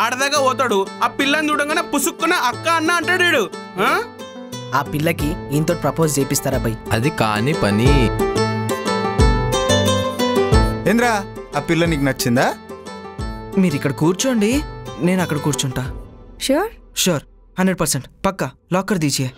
ఆడదాకా పోతాడు. ఆ పిల్లని చూడంగానే పుసుక్కున అక్క అన్న అంటాడు. ఆ పిల్లకి ఈయనతో ప్రపోజ్ చేపిస్తారా బాయ్? అది కాని పని. ఏంద్రా ఆ పిల్ల నీకు నచ్చిందా? మీరు ఇక్కడ కూర్చోండి, నేను అక్కడ కూర్చుంటా. షూర్ షూర్ 100% పక్కా. లాకర్ తీసియే.